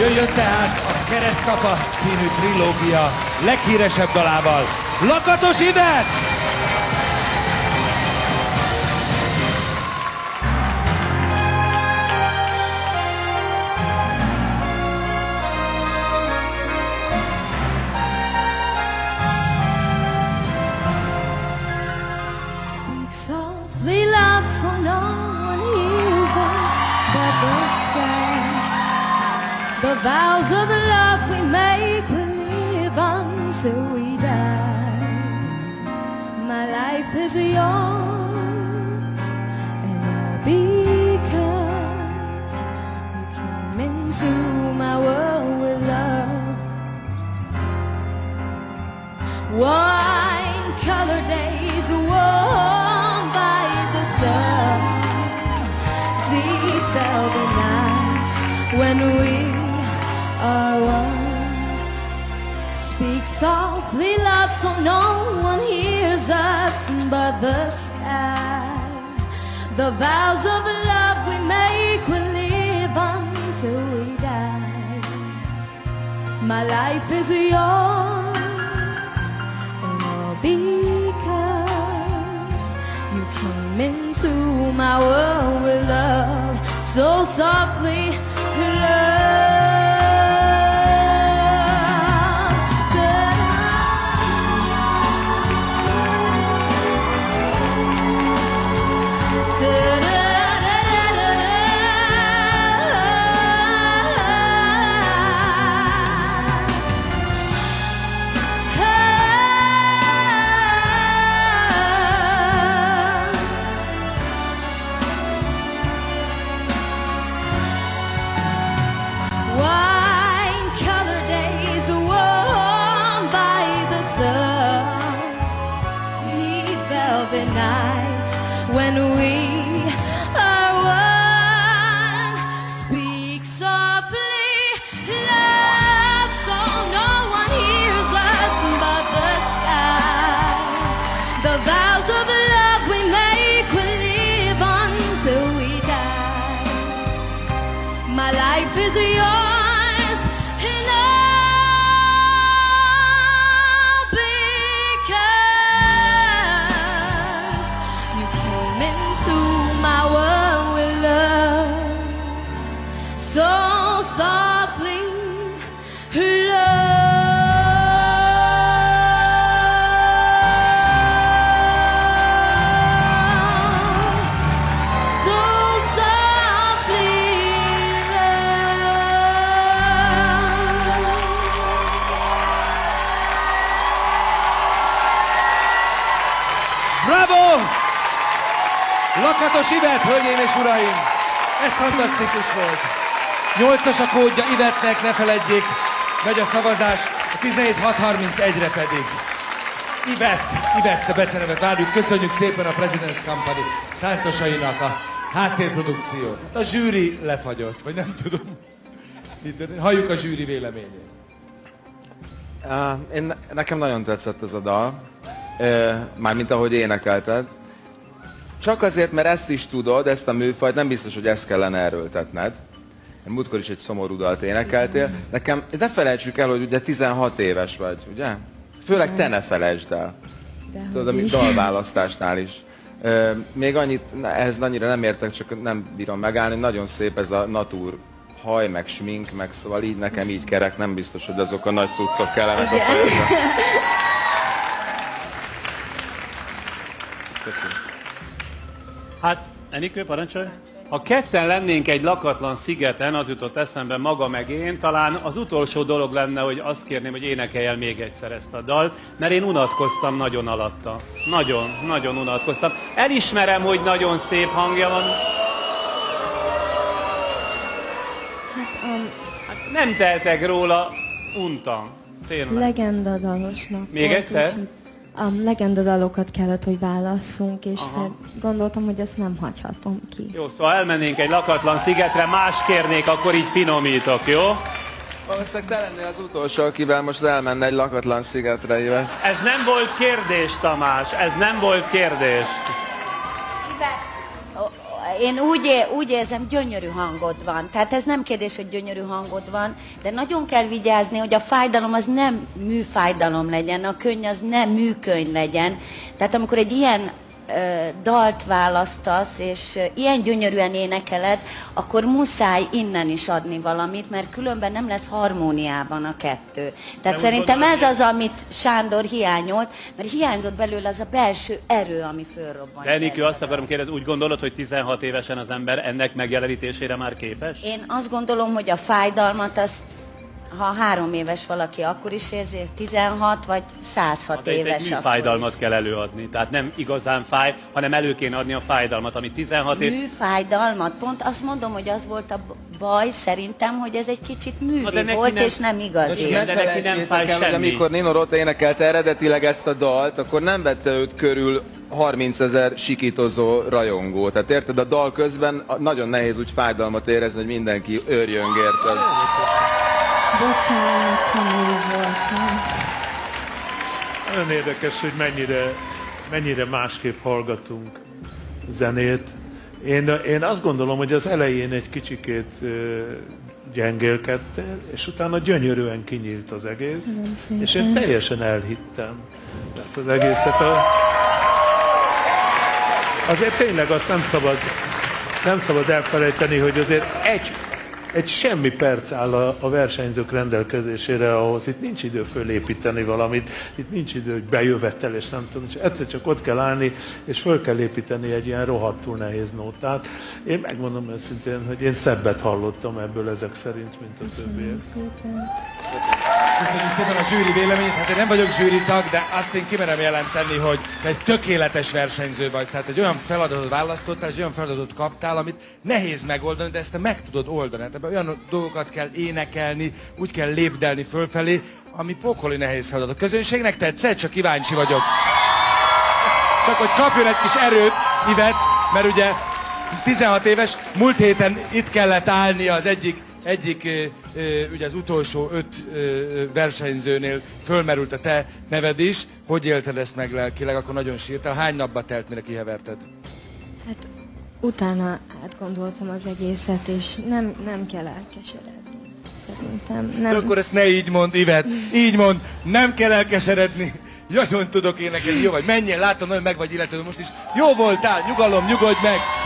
Jöjjön tehát a Keresztapa színű trilógia leghíresebb dalával, Lakatos Yvette! The vows of love we make will live until we die. My life is yours, and all because you came into my world with love. Wine-colored days warm by the sun, deep fell the night when we are one. Speak softly, love, so no one hears us but the sky. The vows of love we make will live until we die. My life is yours, and all because you came into my world with love. So softly, love. Nights when we are one. Speak softly, love, so no one hears us but the sky. The vows of love we make will live until we die. My life is yours. Bravo! Lakatos Yvette, hölgyeim és uraim! Ez fantasztikus volt! 8-as a kódja Yvette-nek, ne feledjék! Megy a szavazás, a 17-631-re pedig. Yvette becenevet várjuk, köszönjük szépen a President's Company táncosainak a háttérprodukciót. Hát a zsűri lefagyott, vagy nem tudom. Halljuk a zsűri véleményét. Nekem nagyon tetszett ez a dal. Mármint ahogy énekelted. Csak azért, mert ezt is tudod, ezt a műfajt, nem biztos, hogy ezt kellene erőltetned. Múltkor is egy szomorú dalt énekeltél. Nekem, ne felejtsük el, hogy ugye 16 éves vagy, ugye? Főleg te ne felejtsd el. Tudod, a dalválasztásnál is. Még annyit, ehhez annyira nem értek, csak nem bírom megállni. Nagyon szép ez a natúr haj, meg smink, meg szóval így nekem így kerek. Nem biztos, hogy azok a nagy cuccok kellenek a fejembe. Köszönöm. Hát, Enikő, parancsolj! Ha ketten lennénk egy lakatlan szigeten, az jutott eszembe maga meg én, talán az utolsó dolog lenne, hogy azt kérném, hogy énekelj el még egyszer ezt a dalt, mert én unatkoztam nagyon alatta. Nagyon, nagyon unatkoztam. Elismerem, hogy nagyon szép hangja van. Hát nem tehetek róla, untam. Tényleg. Legendadalosnak. Még egyszer? Legendadalokat kellett, hogy válasszunk, és gondoltam, hogy ezt nem hagyhatom ki. Jó, szóval elmennénk egy lakatlan szigetre, más kérnék, akkor így finomítok, jó? Valószínűleg te lennél az utolsó, akivel most elmenne egy lakatlan szigetre, Yvette. Ez nem volt kérdés, Tamás, ez nem volt kérdés. Én úgy érzem, gyönyörű hangod van. Tehát ez nem kérdés, hogy gyönyörű hangod van, de nagyon kell vigyázni, hogy a fájdalom az nem műfájdalom legyen, a könny az nem műkönyv legyen. Tehát amikor egy ilyen dalt választasz, és ilyen gyönyörűen énekeled, akkor muszáj innen is adni valamit, mert különben nem lesz harmóniában a kettő. Tehát szerintem ez az, amit Sándor hiányolt, mert hiányzott belőle az a belső erő, ami fölrobbant. De Enikő, azt akarom kérdezni, úgy gondolod, hogy 16 évesen az ember ennek megjelenítésére már képes? Én azt gondolom, hogy a fájdalmat azt, ha 3 éves valaki, akkor is érzi, 16 vagy 106 éves egy akkor fájdalmat is kell előadni, tehát nem igazán fáj, hanem elő kéne adni a fájdalmat, ami 16 év... Műfájdalmat, pont azt mondom, hogy az volt a baj szerintem, hogy ez egy kicsit művi volt, nem, és nem igazi. Igen, de neki nem fáj semmi. Amikor Nino Róta énekelte eredetileg ezt a dalt, akkor nem vette őt körül 30 000 sikítozó rajongó. Tehát érted, a dal közben nagyon nehéz úgy fájdalmat érezni, hogy mindenki örjöng érted. Bocsánat, hamul voltam. Nagyon érdekes, hogy mennyire másképp hallgatunk zenét. Én azt gondolom, hogy az elején egy kicsikét gyengélkedtél, és utána gyönyörűen kinyílt az egész, és én teljesen elhittem ezt az egészet. Azért tényleg azt nem szabad elfelejteni, hogy azért egy semmi perc áll a versenyzők rendelkezésére ahhoz, itt nincs idő fölépíteni valamit, itt nincs idő, hogy bejövetel, és nem tudom, és egyszer csak ott kell állni, és föl kell építeni egy ilyen rohadtul nehéz nótát. Én megmondom őszintén, hogy én szebbet hallottam ebből ezek szerint, mint a többiek. Köszönjük szépen a zsűri véleményt. Hát én nem vagyok zsűritag, de azt én kimerem jelenteni, hogy te egy tökéletes versenyző vagy. Tehát egy olyan feladatot választottál, és olyan feladatot kaptál, amit nehéz megoldani, de ezt te meg tudod oldani. Tehát olyan dolgokat kell énekelni, úgy kell lépdelni fölfelé, ami pokoli nehéz feladat. A közönségnek tetszett? Csak kíváncsi vagyok. Csak hogy kapjon egy kis erőt, Yvette, mert ugye 16 éves, múlt héten itt kellett állnia az egyik ugye az utolsó 5 versenyzőnél fölmerült a te neved is. Hogy élted ezt meg lelkileg? Akkor nagyon sírtál. Hány napba telt, mire kiheverted? Hát utána átgondoltam az egészet, és nem kell elkeseredni, szerintem. Nem. De akkor ezt ne így mond, Yvette. Így mond, nem kell elkeseredni. Nagyon tudok énekelni, jó vagy. Menjél, látom, nagyon meg vagy illetve most is. Jó voltál, nyugalom, nyugodj meg!